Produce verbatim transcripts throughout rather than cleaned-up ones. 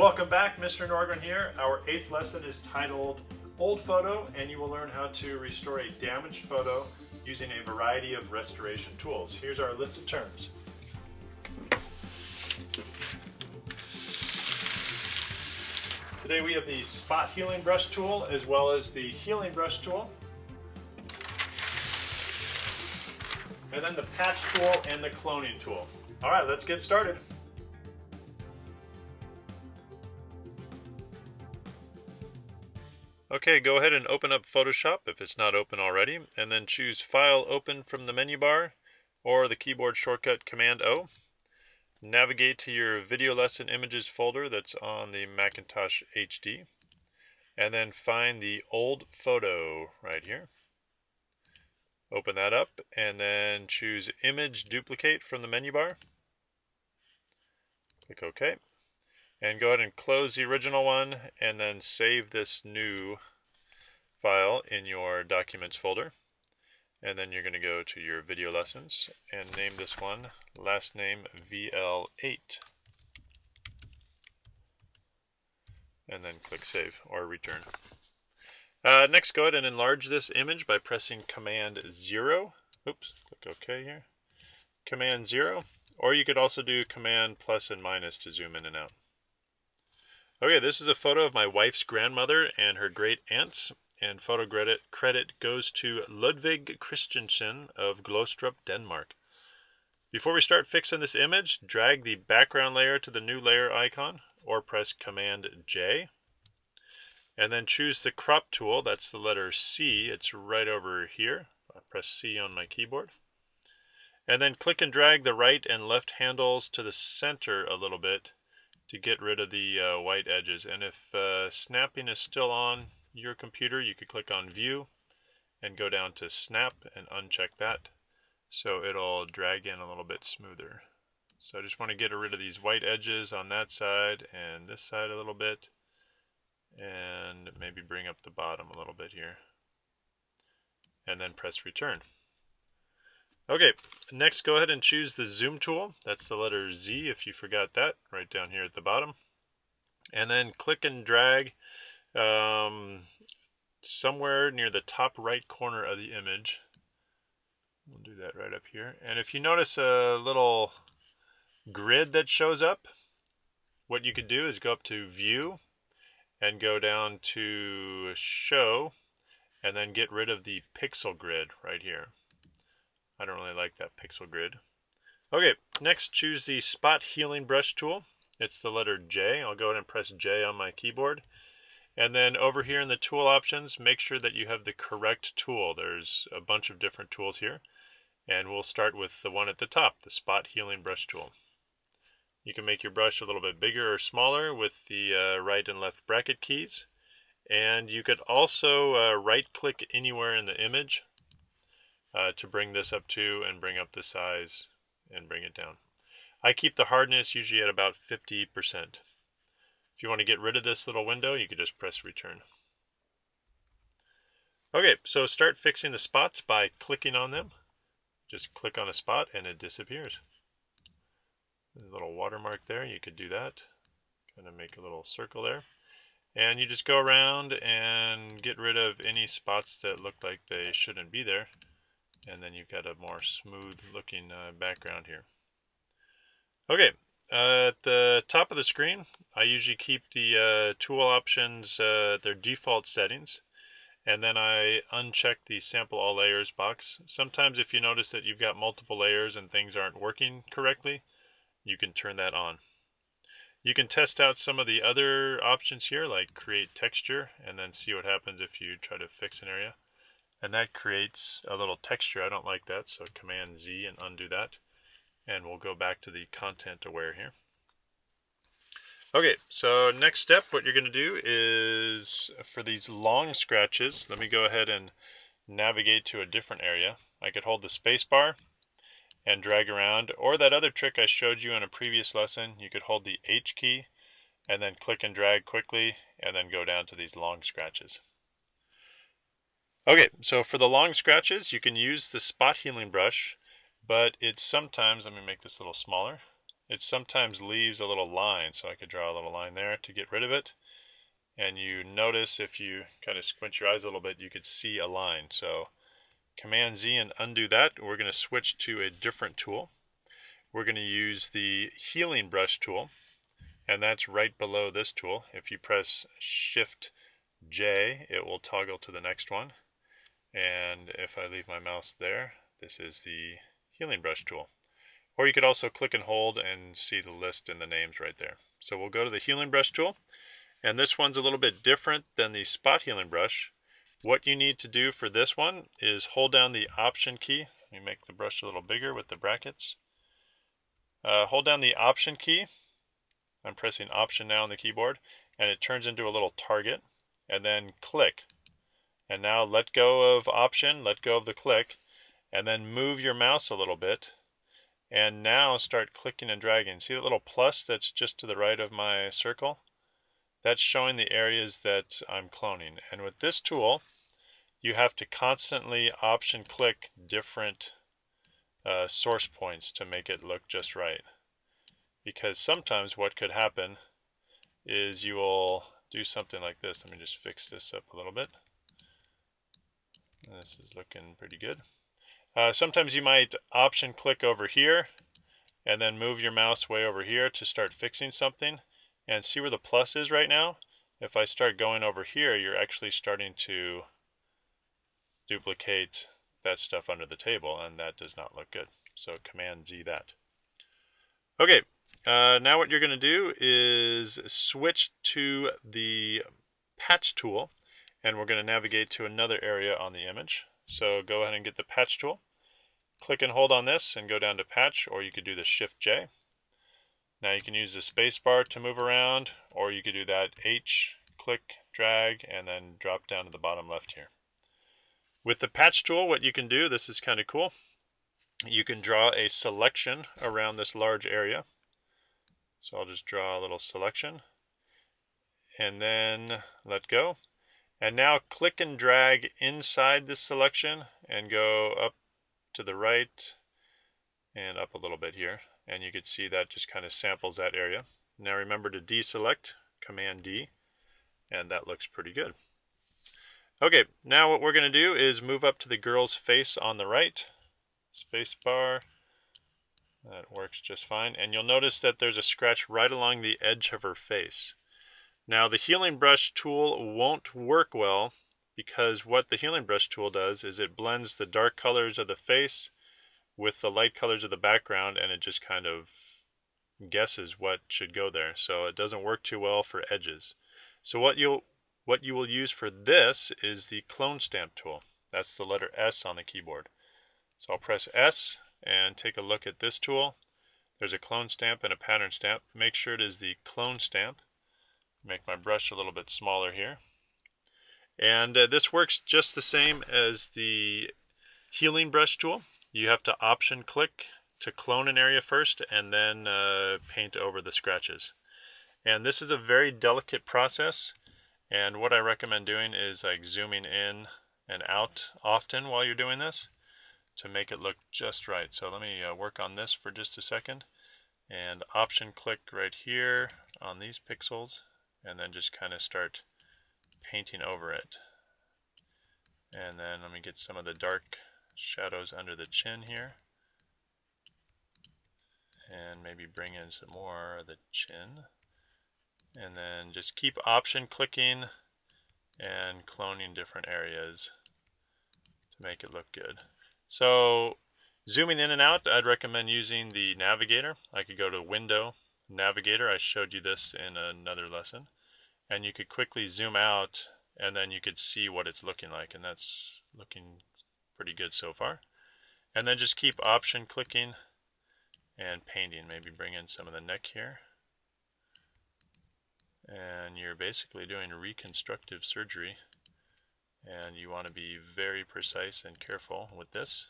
Welcome back, Mister Norgren here. Our eighth lesson is titled Old Photo, and you will learn how to restore a damaged photo using a variety of restoration tools. Here's our list of terms. Today we have the Spot Healing Brush Tool as well as the Healing Brush Tool, and then the Patch Tool and the Cloning Tool. All right, let's get started. Okay, go ahead and open up Photoshop if it's not open already, and then choose File Open from the menu bar or the keyboard shortcut Command O. Navigate to your video lesson images folder that's on the Macintosh H D, and then find the old photo right here. Open that up and then choose Image Duplicate from the menu bar. Click OK. And go ahead and close the original one and then save this new file in your Documents folder. And then you're going to go to your video lessons and name this one last name V L eight. And then click Save or Return. Uh, next, go ahead and enlarge this image by pressing Command zero. Oops, click OK here. Command zero. Or you could also do Command plus and minus to zoom in and out. Okay, this is a photo of my wife's grandmother and her great aunts. And photo credit, credit goes to Ludwig Christiansen of Glostrup, Denmark. Before we start fixing this image, drag the background layer to the new layer icon or press Command J. And then choose the crop tool, that's the letter C, it's right over here. I press C on my keyboard. And then click and drag the right and left handles to the center a little bit to get rid of the uh, white edges. And if uh, snapping is still on your computer, you could click on View and go down to Snap and uncheck that, so it'll drag in a little bit smoother. So I just want to get rid of these white edges on that side and this side a little bit, and maybe bring up the bottom a little bit here, and then press Return. Okay, next go ahead and choose the Zoom tool, that's the letter Z if you forgot that, right down here at the bottom, and then click and drag Um, somewhere near the top right corner of the image. We'll do that right up here. And if you notice a little grid that shows up, what you could do is go up to View and go down to Show and then get rid of the pixel grid right here. I don't really like that pixel grid. Okay, next choose the Spot Healing Brush Tool. It's the letter J. I'll go ahead and press J on my keyboard. And then over here in the tool options, make sure that you have the correct tool. There's a bunch of different tools here. And we'll start with the one at the top, the Spot Healing Brush Tool. You can make your brush a little bit bigger or smaller with the uh, right and left bracket keys. And you could also uh, right-click anywhere in the image uh, to bring this up to and bring up the size and bring it down. I keep the hardness usually at about fifty percent. If you want to get rid of this little window, you can just press Return. Okay, so start fixing the spots by clicking on them. Just click on a spot and it disappears. There's a little watermark there, you could do that. Kind of make a little circle there. And you just go around and get rid of any spots that look like they shouldn't be there. And then you've got a more smooth looking uh, background here. Okay. Uh, at the top of the screen, I usually keep the uh, tool options uh, their default settings, and then I uncheck the Sample All Layers box. Sometimes if you notice that you've got multiple layers and things aren't working correctly, you can turn that on. You can test out some of the other options here, like Create Texture, and then see what happens if you try to fix an area. And that creates a little texture. I don't like that, so Command Z and undo that. And we'll go back to the content aware here. Okay, so next step, what you're going to do is for these long scratches, let me go ahead and navigate to a different area. I could hold the space bar and drag around, or that other trick I showed you in a previous lesson, you could hold the H key and then click and drag quickly and then go down to these long scratches. Okay, so for the long scratches, you can use the Spot Healing Brush. But it's sometimes, let me make this a little smaller, It sometimes leaves a little line, so I could draw a little line there to get rid of it. And you notice if you kind of squint your eyes a little bit, you could see a line. So Command Z and undo that. We're going to switch to a different tool. We're going to use the Healing Brush tool, and that's right below this tool. If you press Shift J, it will toggle to the next one. And if I leave my mouse there, this is the Healing Brush tool. Or you could also click and hold and see the list and the names right there. So we'll go to the Healing Brush tool. And this one's a little bit different than the Spot Healing Brush. What you need to do for this one is hold down the Option key. Let me make the brush a little bigger with the brackets. Uh, hold down the Option key. I'm pressing Option now on the keyboard, and it turns into a little target. And then click. And now let go of Option, let go of the click, and then move your mouse a little bit. And now start clicking and dragging. See that little plus that's just to the right of my circle? That's showing the areas that I'm cloning. And with this tool, you have to constantly option click different uh, source points to make it look just right. Because sometimes what could happen is you will do something like this. Let me just fix this up a little bit. This is looking pretty good. Uh, sometimes you might option click over here and then move your mouse way over here to start fixing something. And see where the plus is right now? If I start going over here, you're actually starting to duplicate that stuff under the table, and that does not look good. So Command Z that. Okay, uh, now what you're gonna do is switch to the Patch tool, and we're gonna navigate to another area on the image. So go ahead and get the Patch tool. Click and hold on this and go down to Patch, or you could do the Shift J. Now you can use the space bar to move around, or you could do that H, click, drag, and then drop down to the bottom left here. With the Patch tool, what you can do, this is kind of cool, you can draw a selection around this large area. So I'll just draw a little selection, and then let go. And now click and drag inside this selection, and go up to the right, and up a little bit here. And you can see that just kind of samples that area. Now remember to deselect, Command D, and that looks pretty good. Okay, now what we're going to do is move up to the girl's face on the right. Space bar, that works just fine. And you'll notice that there's a scratch right along the edge of her face. Now the Healing Brush tool won't work well because what the Healing Brush tool does is it blends the dark colors of the face with the light colors of the background, and it just kind of guesses what should go there. So it doesn't work too well for edges. So what you'll what you will use for this is the Clone Stamp tool. That's the letter S on the keyboard. So I'll press S and take a look at this tool. There's a clone stamp and a pattern stamp. Make sure it is the clone stamp. Make my brush a little bit smaller here. And uh, this works just the same as the Healing Brush tool. You have to option click to clone an area first and then uh, paint over the scratches. And this is a very delicate process, and what I recommend doing is like zooming in and out often while you're doing this to make it look just right. So let me uh, work on this for just a second and option click right here on these pixels and then just kind of start painting over it. And then let me get some of the dark shadows under the chin here, and maybe bring in some more of the chin, and then just keep option clicking and cloning different areas to make it look good. So zooming in and out, I'd recommend using the Navigator. I could go to Window, Navigator. I showed you this in another lesson, and you could quickly zoom out and then you could see what it's looking like, and that's looking pretty good so far. And then just keep option clicking and painting. Maybe bring in some of the neck here. And you're basically doing reconstructive surgery, and you want to be very precise and careful with this.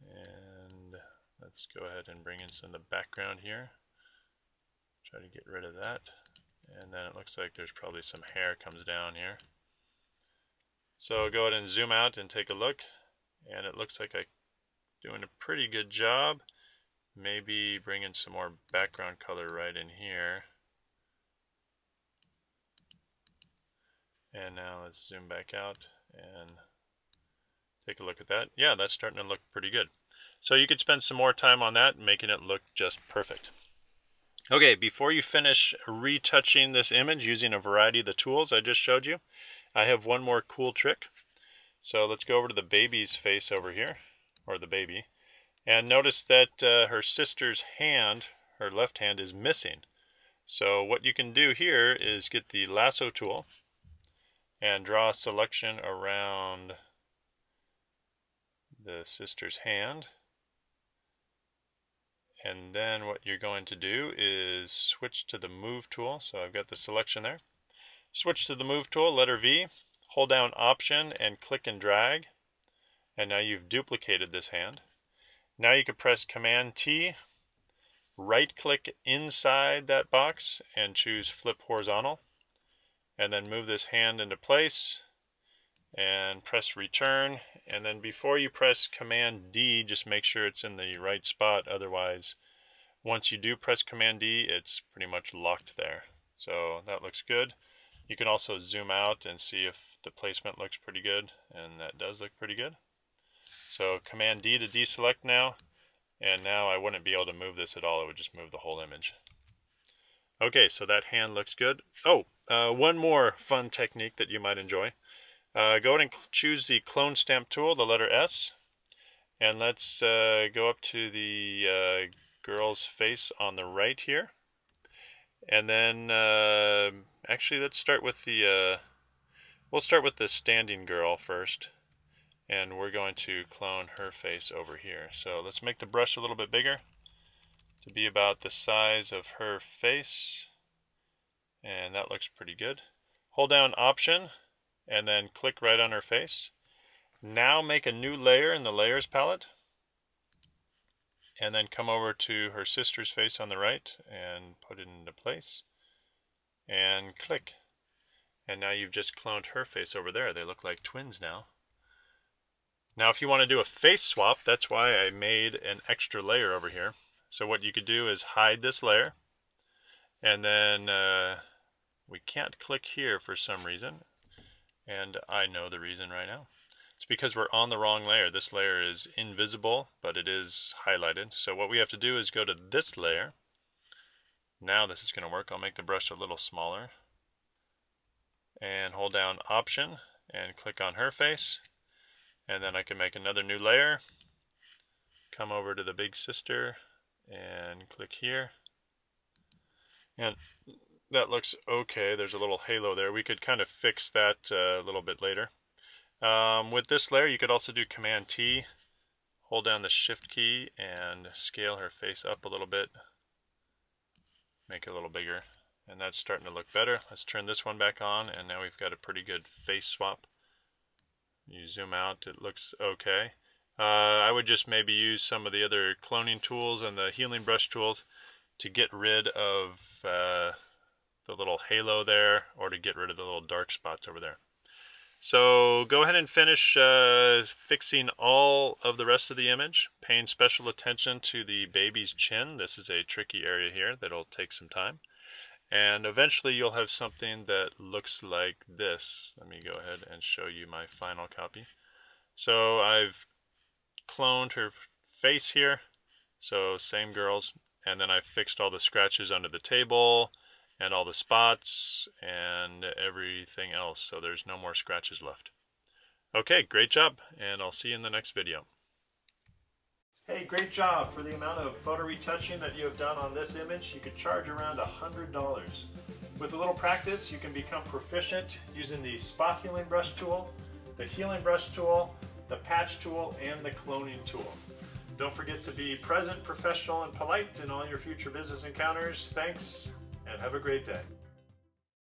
And let's go ahead and bring in some of the background here. Try to get rid of that. And then it looks like there's probably some hair comes down here. So go ahead and zoom out and take a look, and it looks like I doing a pretty good job. Maybe bringing some more background color right in here. And now let's zoom back out and take a look at that. Yeah, that's starting to look pretty good. So you could spend some more time on that, making it look just perfect. Okay, before you finish retouching this image using a variety of the tools I just showed you, I have one more cool trick. So let's go over to the baby's face over here, or the baby, and notice that uh, her sister's hand, her left hand, is missing. So what you can do here is get the Lasso tool and draw a selection around the sister's hand. And then what you're going to do is switch to the Move tool. So I've got the selection there. Switch to the Move tool, letter V, hold down Option and click and drag. And now you've duplicated this hand. Now you can press Command T, right click inside that box and choose Flip Horizontal. And then move this hand into place and press return. And then before you press Command D, just make sure it's in the right spot. Otherwise, once you do press Command D, it's pretty much locked there. So that looks good. You can also zoom out and see if the placement looks pretty good, and that does look pretty good. So Command D to deselect now, and now I wouldn't be able to move this at all. It would just move the whole image. Okay, so that hand looks good. Oh, uh, one more fun technique that you might enjoy. Uh, go ahead and choose the Clone Stamp tool, the letter S, and let's uh, go up to the uh, girl's face on the right here. And then, uh, actually, let's start with the, uh, we'll start with the standing girl first. And we're going to clone her face over here. So let's make the brush a little bit bigger to be about the size of her face. And that looks pretty good. Hold down Option and then click right on her face. Now make a new layer in the Layers palette. And then come over to her sister's face on the right and put it into place. And click. And now you've just cloned her face over there. They look like twins now. Now if you want to do a face swap, that's why I made an extra layer over here. So what you could do is hide this layer. And then uh, we can't click here for some reason. And I know the reason right now. It's because we're on the wrong layer. This layer is invisible, but it is highlighted. So what we have to do is go to this layer. Now this is going to work. I'll make the brush a little smaller. And hold down Option and click on her face. And then I can make another new layer. Come over to the big sister and click here. And that looks okay. There's a little halo there. We could kind of fix that uh, a little bit later. Um, with this layer, you could also do Command T, hold down the Shift key and scale her face up a little bit, make it a little bigger, and that's starting to look better. Let's turn this one back on, and now we've got a pretty good face swap. You zoom out, it looks okay. Uh, I would just maybe use some of the other cloning tools and the healing brush tools to get rid of uh, the little halo there, or to get rid of the little dark spots over there. So go ahead and finish uh, fixing all of the rest of the image, paying special attention to the baby's chin. This is a tricky area here that'll take some time. And eventually you'll have something that looks like this. Let me go ahead and show you my final copy. So I've cloned her face here, so same girls. And then I fixed all the scratches under the table, and all the spots, and everything else, so there's no more scratches left. Okay, great job, and I'll see you in the next video. Hey, great job. For the amount of photo retouching that you have done on this image, you could charge around one hundred dollars. With a little practice, you can become proficient using the Spot Healing Brush Tool, the Healing Brush Tool, the Patch Tool, and the Cloning Tool. Don't forget to be present, professional, and polite in all your future business encounters. Thanks. And have a great day.